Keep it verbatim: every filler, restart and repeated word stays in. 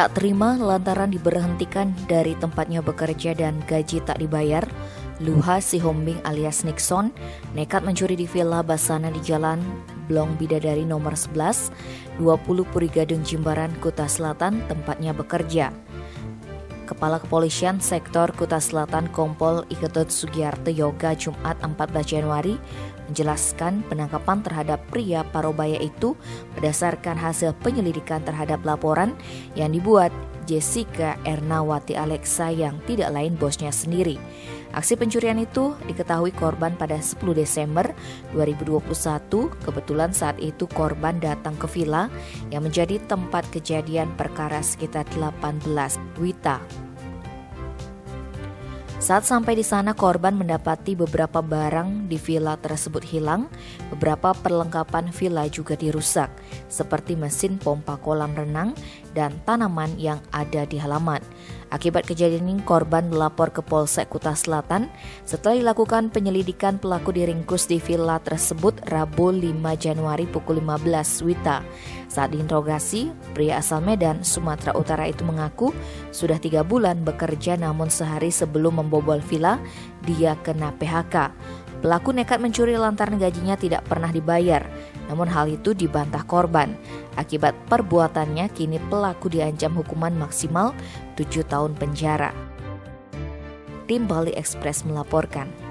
Tak terima lantaran diberhentikan dari tempatnya bekerja dan gaji tak dibayar, Luga Sihombing alias Nixon nekat mencuri di Villa Basana di Jalan Blong Bidadari nomor sebelas, dua puluh Purigadung Jimbaran, Kuta Selatan tempatnya bekerja. Kepala Kepolisian Sektor Kuta Selatan Kompol Iketut Sugiyarte Yoga Jumat empat belas Januari menjelaskan penangkapan terhadap pria parubaya itu berdasarkan hasil penyelidikan terhadap laporan yang dibuat Jessica Ernawati Alexa yang tidak lain bosnya sendiri. Aksi pencurian itu diketahui korban pada sepuluh Desember dua ribu dua puluh satu. Kebetulan saat itu korban datang ke villa yang menjadi tempat kejadian perkara sekitar delapan belas Wita. Saat sampai di sana, korban mendapati beberapa barang di villa tersebut hilang, beberapa perlengkapan villa juga dirusak, seperti mesin pompa kolam renang dan tanaman yang ada di halaman. Akibat kejadian ini, korban melapor ke Polsek Kuta Selatan. Setelah dilakukan penyelidikan, pelaku diringkus di villa tersebut Rabu lima Januari pukul lima belas Wita. Saat diinterogasi, pria asal Medan, Sumatera Utara itu mengaku sudah tiga bulan bekerja, namun sehari sebelum membobol villa, dia kena P H K. Pelaku nekat mencuri lantaran gajinya tidak pernah dibayar, namun hal itu dibantah korban. Akibat perbuatannya, kini pelaku diancam hukuman maksimal tujuh tahun penjara. Tim Bali Express melaporkan.